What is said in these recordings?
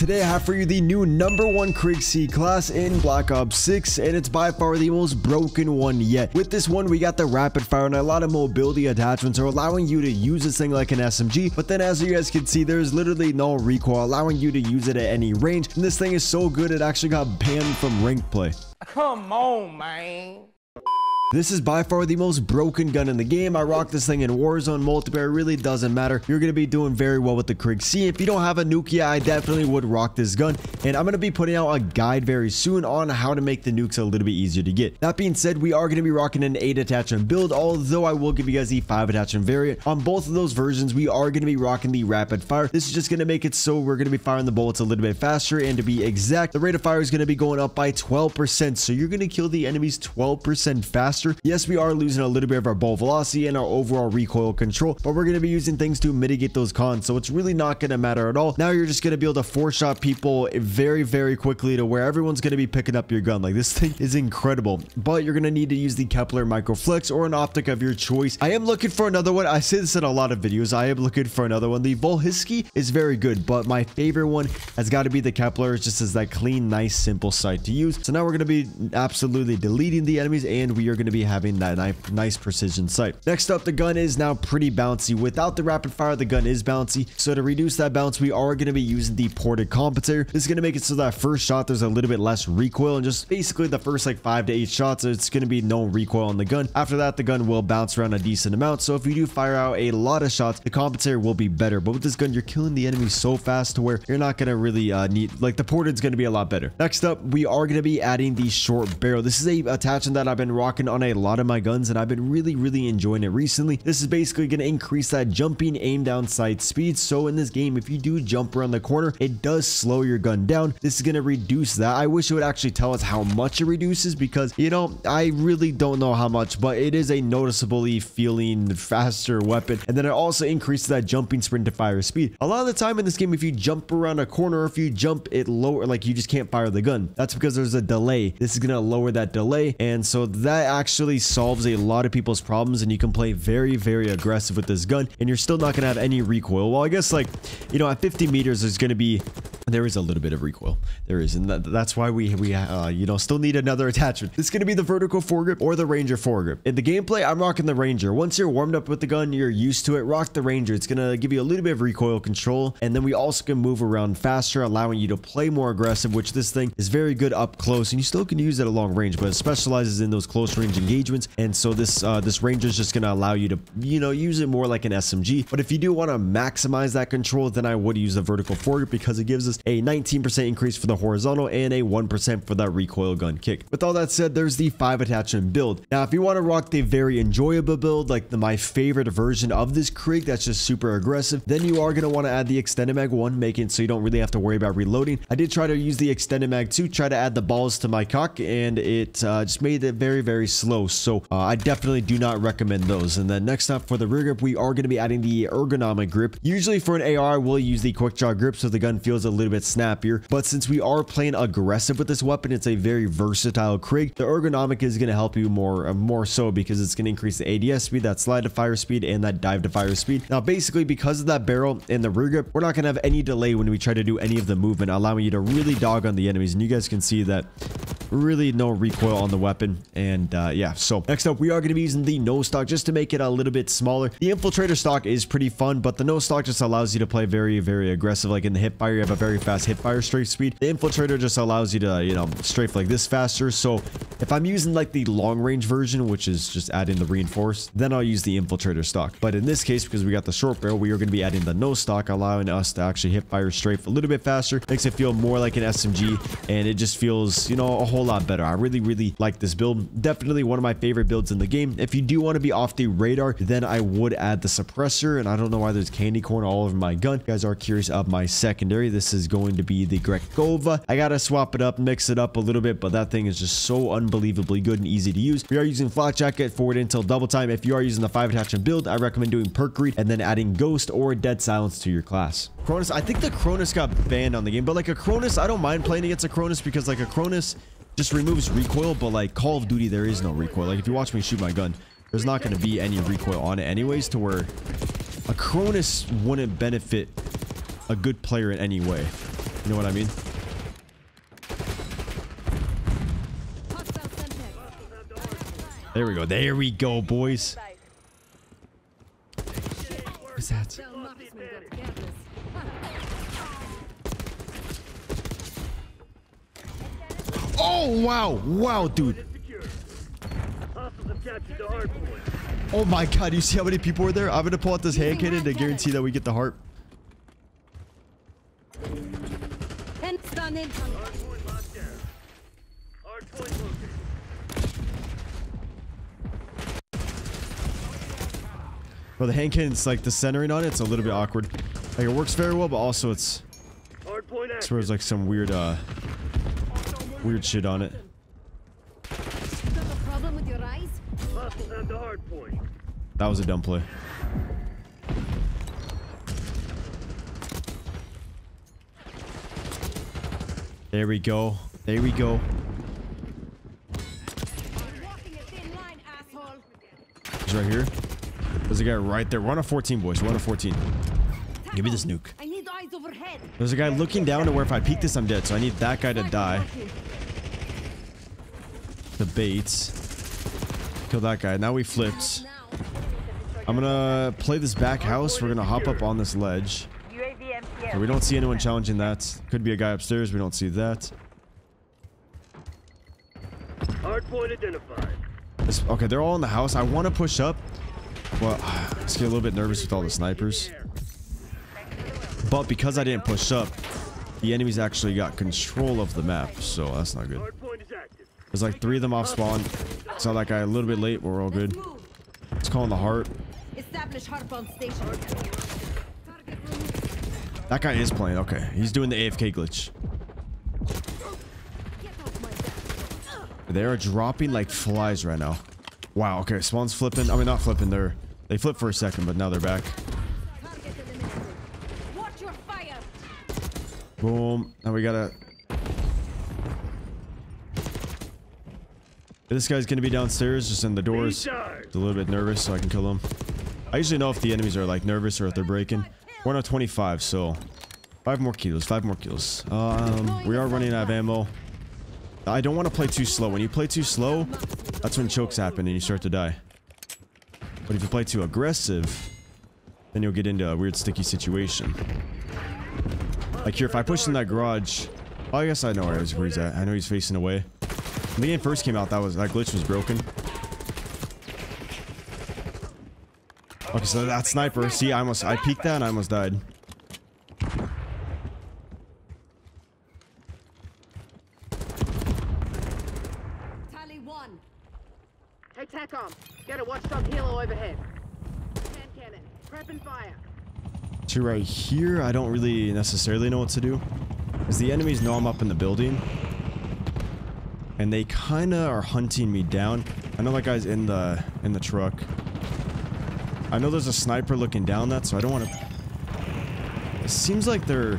Today I have for you the new #1 KRIG C class in Black Ops 6, and it's by far the most broken one yet. With this one, we got the rapid fire and a lot of mobility attachments are allowing you to use this thing like an SMG, but then as you guys can see, there's literally no recoil allowing you to use it at any range, and this thing is so good it actually got banned from ranked play. Come on, man. This is by far the most broken gun in the game. I rock this thing in Warzone, multiplayer, it really doesn't matter. You're going to be doing very well with the KRIG C. If you don't have a nuke yet, I definitely would rock this gun. And I'm going to be putting out a guide very soon on how to make the nukes a little bit easier to get. That being said, we are going to be rocking an 8 attachment build, although I will give you guys the 5 attachment variant. On both of those versions, we are going to be rocking the rapid fire. This is just going to make it so we're going to be firing the bullets a little bit faster. And to be exact, the rate of fire is going to be going up by 12%. So you're going to kill the enemies 12% faster. Yes, we are losing a little bit of our ball velocity and our overall recoil control, but we're going to be using things to mitigate those cons, so it's really not going to matter at all. Now you're just going to be able to four-shot people very quickly to where everyone's going to be picking up your gun. Like, this thing is incredible, but you're going to need to use the Kepler Microflex or an optic of your choice. I am looking for another one. I say this in a lot of videos. I am looking for another one. The Volhisky is very good, but my favorite one has got to be the Kepler. It's just as that clean, nice, simple sight to use. So now we're going to be absolutely deleting the enemies, and we are going to be having that nice precision sight. Next up, the gun is now pretty bouncy. Without the rapid fire, the gun is bouncy, so to reduce that bounce, we are going to be using the ported compensator. This is going to make it so that first shot there's a little bit less recoil, and just basically the first like 5 to 8 shots it's going to be no recoil on the gun. After that, the gun will bounce around a decent amount, so if you do fire out a lot of shots, the compensator will be better. But with this gun, you're killing the enemy so fast to where you're not going to really need, like, the ported's going to be a lot better. Next up, we are going to be adding the short barrel. This is a attachment that I've been rocking on a lot of my guns, and I've been really enjoying it recently. This is basically going to increase that jumping, aim down sight speed, so in this game, if you do jump around the corner, it does slow your gun down. This is going to reduce that. I wish it would actually tell us how much it reduces, because, you know, I really don't know how much, but it is a noticeably feeling faster weapon. And then it also increases that jumping sprint to fire speed. A lot of the time in this game, if you jump around a corner, if you jump it lower, like, you just can't fire the gun. That's because there's a delay. This is going to lower that delay, and so that actually solves a lot of people's problems, and you can play very aggressive with this gun, and you're still not gonna have any recoil. Well, I guess, like, you know, at 50 meters there's gonna be, there is a little bit of recoil, there is, and that's why we you know, still need another attachment. This is gonna be the vertical foregrip or the Ranger foregrip. In the gameplay, I'm rocking the Ranger. Once you're warmed up with the gun, you're used to it, rock the Ranger. It's gonna give you a little bit of recoil control, and then we also can move around faster, allowing you to play more aggressive, which this thing is very good up close, and you still can use it at long range, but it specializes in those close range engagements. And so this Ranger is just going to allow you to, you know, use it more like an SMG. But if you do want to maximize that control, then I would use the vertical foregrip, because it gives us a 19% increase for the horizontal and a 1% for that recoil gun kick. With all that said, there's the 5 attachment build. Now, if you want to rock the very enjoyable build, like my favorite version of this KRIG that's just super aggressive, then you are going to want to add the extended mag 1, making it so you don't really have to worry about reloading. I did try to use the extended mag 2, try to add the balls to my cock, and it just made it very slow, so I definitely do not recommend those. And then next up, for the rear grip, we are going to be adding the ergonomic grip. Usually for an AR, I will use the quick draw grip so the gun feels a little bit snappier, but since we are playing aggressive with this weapon, it's a very versatile KRIG. The ergonomic is going to help you more so, because it's going to increase the ADS speed, that slide to fire speed, and that dive to fire speed. Now basically, because of that barrel and the rear grip, we're not going to have any delay when we try to do any of the movement, allowing you to really dog on the enemies. And you guys can see that really no recoil on the weapon. And yeah, so next up, we are going to be using the no stock just to make it a little bit smaller. The infiltrator stock is pretty fun, but the no stock just allows you to play very aggressive. Like in the hip fire, you have a very fast hip fire strafe speed. The infiltrator just allows you to, you know, strafe like this faster. So if I'm using like the long range version, which is just adding the reinforced, then I'll use the infiltrator stock. But in this case, because we got the short barrel, we are going to be adding the no stock, allowing us to actually hip fire strafe a little bit faster. Makes it feel more like an SMG, and it just feels, you know, a whole lot better. I really like this build. Definitely one of my favorite builds in the game. If you do want to be off the radar, then I would add the suppressor. And I don't know why there's candy corn all over my gun. If you guys are curious of my secondary, this is going to be the Grecova. I gotta swap it up, mix it up a little bit, but that thing is just so unbelievably good and easy to use. We are using Flak Jacket forward until double time. If you are using the 5 attachment build, I recommend doing perk read and then adding Ghost or Dead Silence to your class. Cronus, I think the Cronus got banned on the game, but like a Cronus, I don't mind playing against a Cronus, because like a Cronus just removes recoil, but like Call of Duty, there is no recoil. Like if you watch me shoot my gun, there's not going to be any recoil on it anyways, to where a Cronus wouldn't benefit a good player in any way. You know what I mean? There we go, boys. What was that? Oh, wow. Wow, dude. Oh, my God. You see how many people were there? I'm going to pull out this hand cannon to guarantee that we get the heart. Well, the hand cannon's like the centering on it's a little bit awkward. Like it works very well, but also it's where there's like some weird, weird shit on it. That was a dumb play. There we go. There we go. He's right here. There's a guy right there. We're on a 14, boys. We're on a 14. Give me this nuke. There's a guy looking down to where if I peek this, I'm dead. So I need that guy to die. The baits. Kill that guy. Now we flipped. I'm going to play this back house. We're going to hop up on this ledge. So we don't see anyone challenging that. Could be a guy upstairs. We don't see that. Hardpoint identified. Okay, they're all in the house. I want to push up. Well, I just get a little bit nervous with all the snipers. But because I didn't push up, the enemies actually got control of the map. So that's not good. There's like 3 of them off spawn. Saw that guy a little bit late. We're all good. Let's call in the heart. That guy is playing. Okay. He's doing the AFK glitch. They are dropping like flies right now. Wow, okay, spawn's flipping. I mean, not flipping. They flipped for a second, but now they're back. Watch your fire. Boom. Now we gotta... This guy's gonna be downstairs, just in the doors. He's a little bit nervous, so I can kill him. I usually know if the enemies are, like, nervous or if they're breaking. We're on a 25, so... 5 more kills. We are running out of ammo. I don't want to play too slow. When you play too slow... That's when chokes happen and you start to die. But if you play too aggressive, then you'll get into a weird sticky situation. Like here, if I push in that garage... Oh, I guess I know where he's at. I know he's facing away. When the game first came out, that glitch was broken. Okay, so that sniper. See, I peeked that and I almost died. Two right here. I don't really necessarily know what to do, because the enemies know I'm up in the building, and they kind of are hunting me down. I know that guy's in the truck. I know there's a sniper looking down that, so I don't want to. It seems like they're...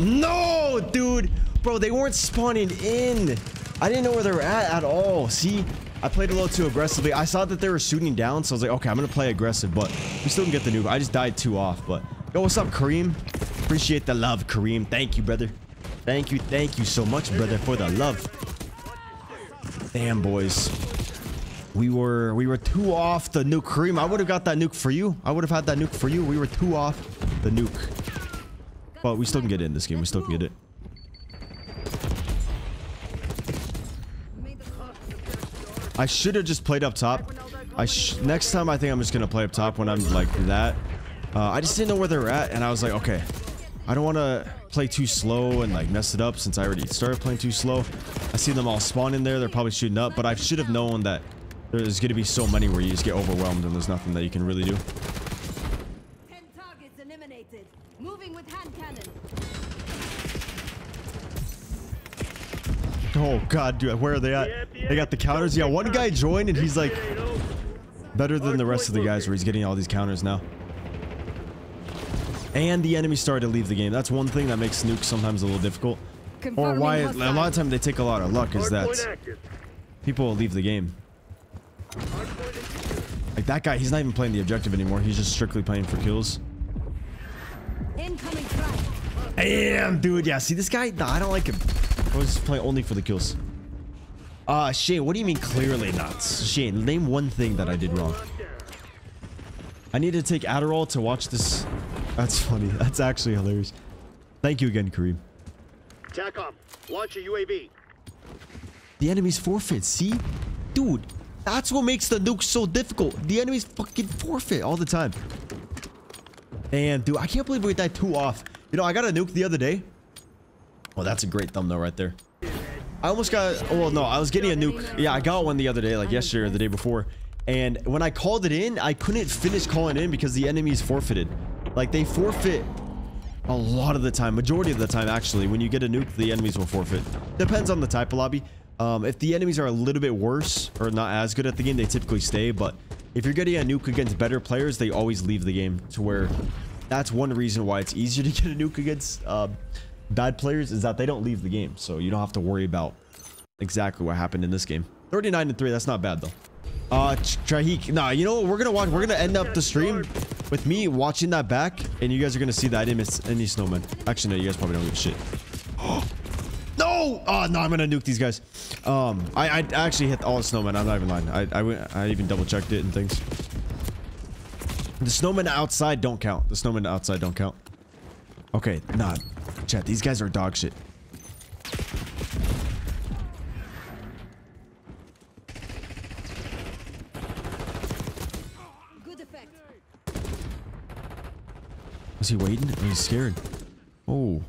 No, dude, bro, they weren't spawning in. I didn't know where they were at all. See, I played a little too aggressively. I saw that they were shooting down, so I was like, okay, I'm going to play aggressive, but we still can get the nuke. I just died too off, but... Yo, what's up, Kareem? Appreciate the love, Kareem. Thank you, brother. Thank you so much, brother, for the love. Damn, boys. We were too off the nuke, Kareem. I would have got that nuke for you. I would have had that nuke for you. We were too off the nuke. But we still can get it in this game. We still can get it. I should have just played up top. Next time, I think I'm just going to play up top when I'm like that. I just didn't know where they were at, and I was like, okay, I don't want to play too slow and like mess it up since I already started playing too slow. I see them all spawn in there. They're probably shooting up, but I should have known that there's going to be so many where you just get overwhelmed and there's nothing that you can really do. 10 targets eliminated. Moving with hand cannon. Oh God, dude, where are they at? They got the counters. Yeah, one guy joined and he's like better than the rest of the guys where he's getting all these counters now. And the enemy started to leave the game. That's one thing that makes nukes sometimes a little difficult. Or why a lot of times they take a lot of luck is that people will leave the game. Like that guy, he's not even playing the objective anymore. He's just strictly playing for kills. Incoming Damn, dude. Yeah, see this guy? Nah, I don't like him. I was playing only for the kills. Shane, what do you mean clearly not? Shane, name one thing that I did wrong. I need to take Adderall to watch this. That's funny. That's actually hilarious. Thank you again, Kareem. TACOM, launch a UAV. The enemy's forfeit, see? Dude, that's what makes the nuke so difficult. The enemy's fucking forfeit all the time. And dude, I can't believe we died 2 off. You know, I got a nuke the other day. Well, that's a great thumbnail right there. I almost got, well, no, I was getting a nuke. Yeah, I got one the other day, like yesterday or the day before. And when I called it in, I couldn't finish calling it in because the enemy's forfeited. Like, they forfeit a lot of the time. Majority of the time, actually. When you get a nuke, the enemies will forfeit. Depends on the type of lobby. If the enemies are a little bit worse or not as good at the game, they typically stay. But if you're getting a nuke against better players, they always leave the game. To where that's one reason why it's easier to get a nuke against bad players, is that they don't leave the game. So you don't have to worry about exactly what happened in this game. 39-3, that's not bad, though. Trahik, nah, you know what? We're gonna end up the stream with me watching that back, and you guys are gonna see that I didn't miss any snowmen. Actually, no, you guys probably don't give a shit. No! Oh, no, I'm gonna nuke these guys. I actually hit all the snowmen. I'm not even lying. I even double-checked it and things. The snowmen outside don't count. The snowmen outside don't count. Okay, nah. Chat, these guys are dog shit. Is he waiting? Or he's scared. Oh.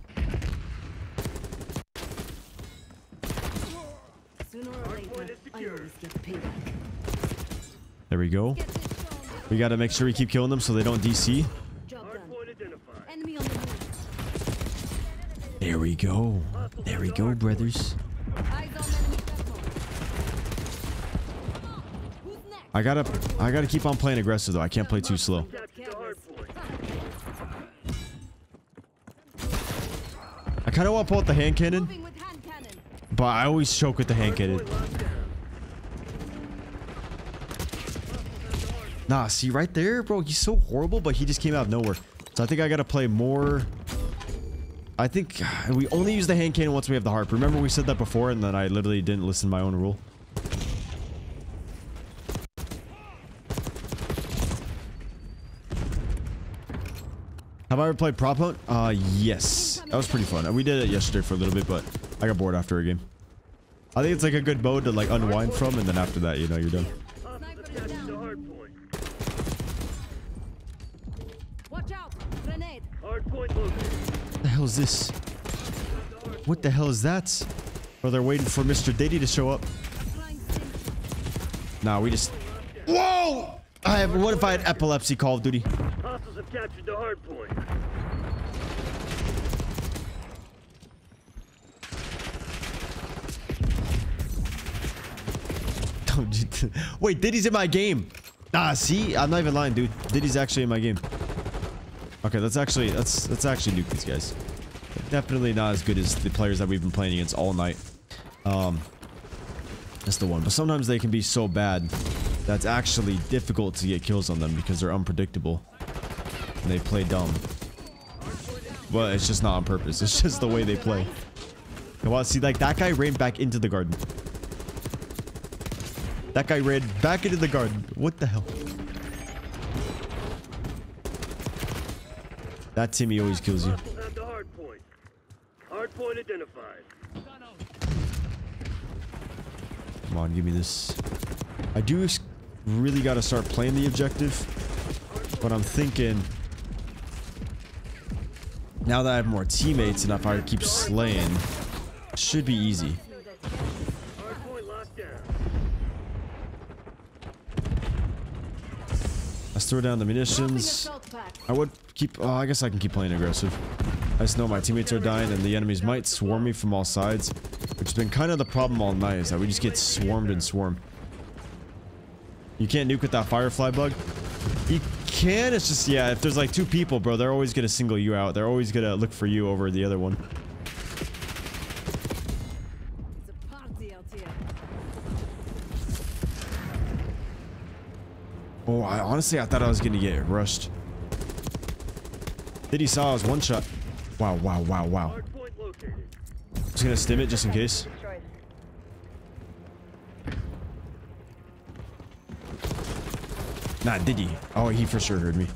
There we go. We gotta make sure we keep killing them so they don't DC. There we go. There we go, brothers. I gotta keep on playing aggressive though. I can't play too slow. I kind of want to pull out the hand cannon, but I always choke with the hand cannon. Nah, see right there, bro. He's so horrible, but he just came out of nowhere. So I think I got to play more. I think we only use the hand cannon once we have the harp. Remember we said that before, and then I literally didn't listen to my own rule. Have I ever played prop hunt? Yes. That was pretty fun. We did it yesterday for a little bit, but I got bored after a game. I think it's like a good mode to like unwind from, and then after that, you know, you're done. Watch out. Grenade. What the hell is this? What the hell is that? Well, they're waiting for Mr. Diddy to show up. Nah, we just... Whoa! I have... What if I had epilepsy, Call of Duty? Have captured the hard point. Wait, Diddy's in my game. Ah, see, I'm not even lying, dude. Diddy's actually in my game. Okay, let's actually nuke these guys. Definitely not as good as the players that we've been playing against all night. That's the one. But sometimes they can be so bad that's actually difficult to get kills on them because they're unpredictable. They play dumb, but it's just not on purpose. It's just the way they play. Come on, see, like that guy ran back into the garden. That guy ran back into the garden. What the hell? That Timmy always kills you. Hardpoint identified. Come on, give me this. I do really got to start playing the objective, but I'm thinking. Now that I have more teammates and if I keep slaying, it should be easy. Let's throw down the munitions. I would keep... Oh, I guess I can keep playing aggressive. I just know my teammates are dying and the enemies might swarm me from all sides, which has been kind of the problem all night, is that we just get swarmed and swarmed. You can't nuke with that Firefly bug. You can, it's just, yeah, if there's like 2 people, bro, they're always gonna single you out. They're always gonna look for you over the other one. It's a party out here. Oh, I honestly thought I was gonna get rushed. Diddy saw I was one shot. Wow, wow, wow, wow. Just gonna stim it just in case. Nah, did he? Oh, he for sure heard me.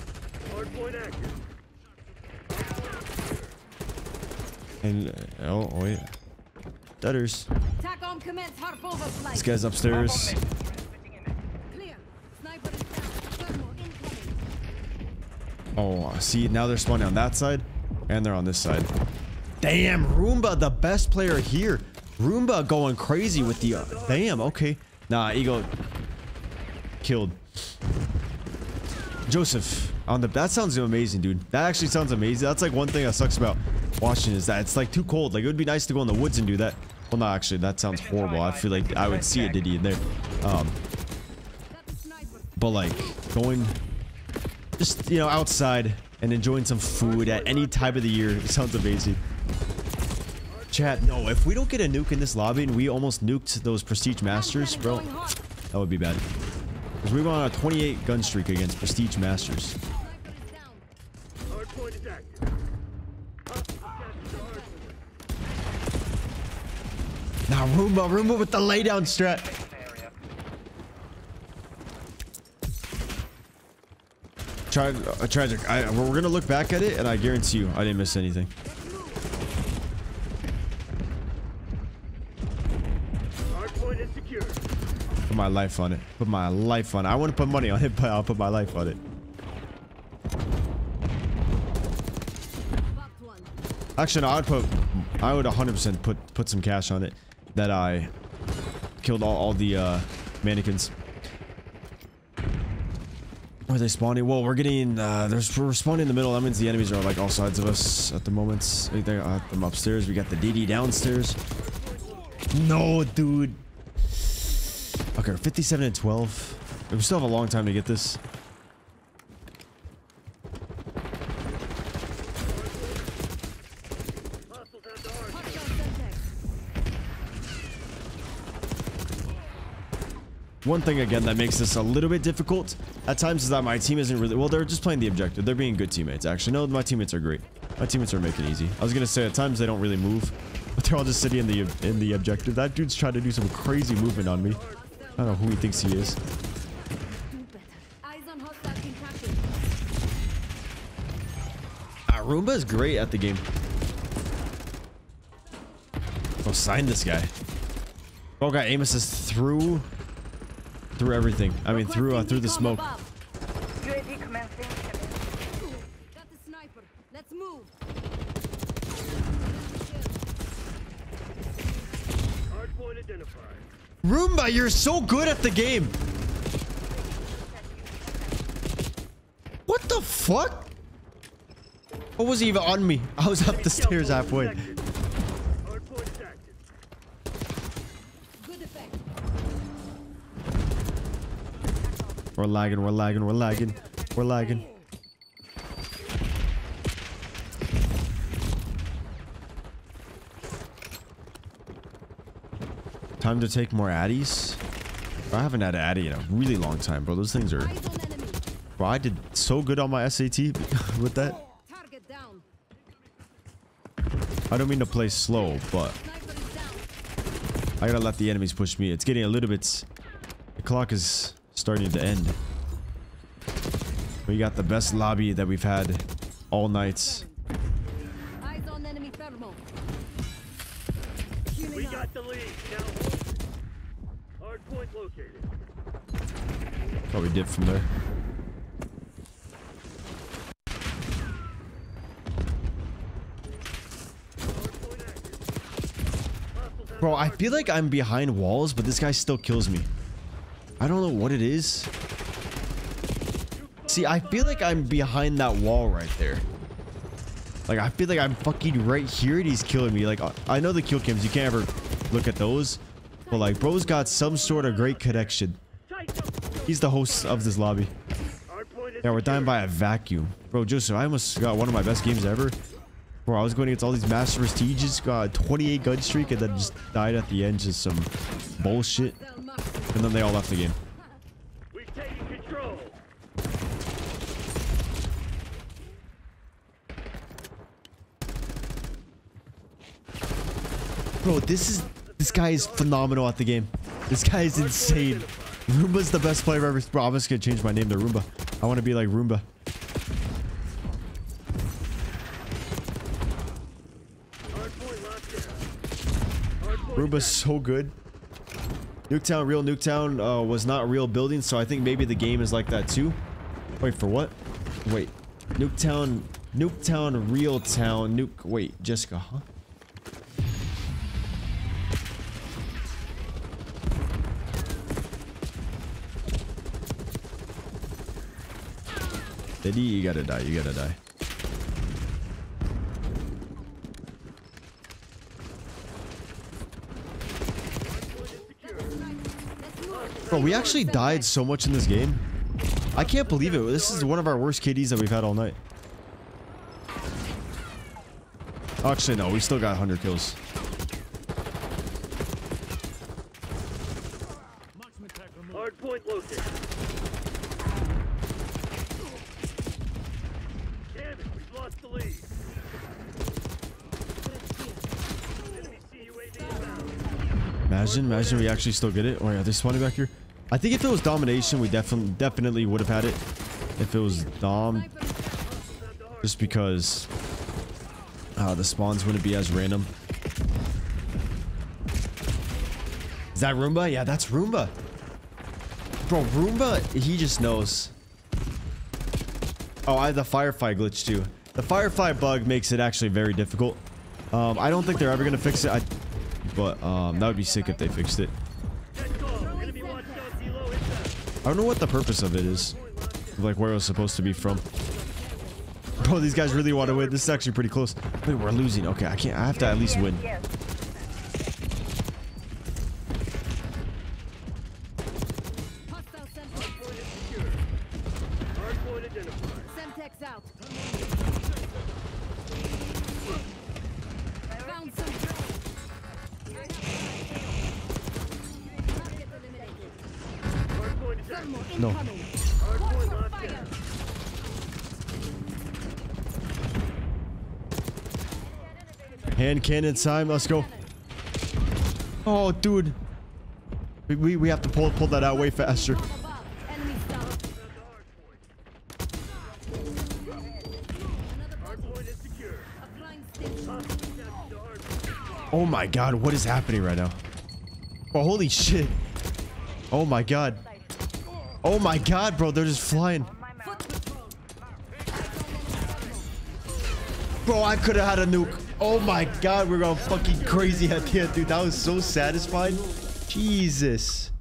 And oh yeah, dudders. This guy's upstairs. Oh, see, now they're spawning on that side, and they're on this side. Damn, Roomba, the best player here. Roomba going crazy with the. Damn, okay. Nah, Ego killed. Joseph on the. That sounds amazing, dude. That actually sounds amazing. That's like one thing that sucks about watching is that it's like too cold. Like it would be nice to go in the woods and do that. Well, no, actually, that sounds horrible. I feel like I would see a Diddy in there. But like going. Just, you know, outside and enjoying some food at any time of the year. It sounds amazing. Chat, no, if we don't get a nuke in this lobby and we almost nuked those Prestige Masters, bro, that would be bad. Because we were on a 28 gun streak against Prestige Masters. Now, Roomba with the laydown strat. Tragic. We're gonna look back at it, and I guarantee you, I didn't miss anything. Our point is secure. Put my life on it. Put my life on it. I want to put money on it, but I'll put my life on it. Actually, no, I would 100% put some cash on it that I killed all the mannequins. Are they spawning? Well, we're getting we're spawning in the middle. That means the enemies are like all sides of us at the moment. I got them upstairs. We got the DD downstairs. No, dude. Okay, 57 and 12. We still have a long time to get this. One thing again that makes this a little bit difficult at times is that my team isn't really well. They're just playing the objective. They're being good teammates. Actually, no, my teammates are great. My teammates are making it easy. I was gonna say at times they don't really move, but they're all just sitting in the objective. That dude's trying to do some crazy movement on me. I don't know who he thinks he is. Roomba is great at the game. Oh, sign this guy. Oh god, aim assist through everything. I mean, through the smoke. UAV commencing. Got the sniper. Let's move. Hard point identified. Roomba, you're so good at the game. What the fuck? What was he even on me? I was up the stairs halfway. We're lagging, we're lagging, we're lagging, we're lagging. Time to take more Addies. I haven't had an Addy in a really long time, bro. Those things are... Bro, I did so good on my SAT with that. I don't mean to play slow, but... I gotta let the enemies push me. It's getting a little bit... The clock is... starting to end. We got the best lobby that we've had all nights. Eyes on enemy thermal. We got the lead now. Hard point located. Probably dip from there. Bro, I feel like I'm behind walls, but this guy still kills me. I don't know what it is. See, I feel like I'm behind that wall right there. Like, I feel like I'm fucking right here and he's killing me. Like, I know the kill cams. You can't ever look at those. But, like, bro's got some sort of great connection. He's the host of this lobby. Yeah, we're dying by a vacuum. Bro, Joseph, I almost got one of my best games ever. Bro, I was going against all these master prestiges. Got a 28 gun streak and then just died at the end. Just some bullshit. And then they all left the game. We've taken control. Bro, this guy is phenomenal at the game. This guy is insane. Roomba's the best player ever. Bro, I'm just gonna change my name to Roomba. I want to be like Roomba. Roomba's so good. Nuketown, real Nuketown was not real building, so I think maybe the game is like that too. Wait, for what? Wait. Nuketown, Nuketown, real town, nuke. Wait, Jessica, huh? Daddy, you gotta die, you gotta die. Bro, we actually died so much in this game. I can't believe it. This is one of our worst KDs that we've had all night. Actually, no, we still got 100 kills. Hard point located. Damn it, we've lost the lead. Imagine we actually still get it. Oh yeah, there's spawning back here. I think if it was domination, we definitely would have had it. If it was dom, just because the spawns wouldn't be as random. Is that Roomba? Yeah, that's Roomba. Bro, Roomba, he just knows. Oh, I have the Firefly glitch too. The Firefly bug makes it actually very difficult. I don't think they're ever gonna fix it. But that would be sick if they fixed it. I don't know what the purpose of it is. Like, where it was supposed to be from. Bro, these guys really want to win. This is actually pretty close. Wait, we're losing. Okay, I can't. I have to at least win. No. Hand cannon time. Let's go. Oh, dude. We have to pull that out way faster. Oh my god, what is happening right now? Oh, holy shit. Oh my god. Oh my god, bro, they're just flying. Bro, I could have had a nuke. Oh my god, we're going fucking crazy at the end, dude. That was so satisfying. Jesus.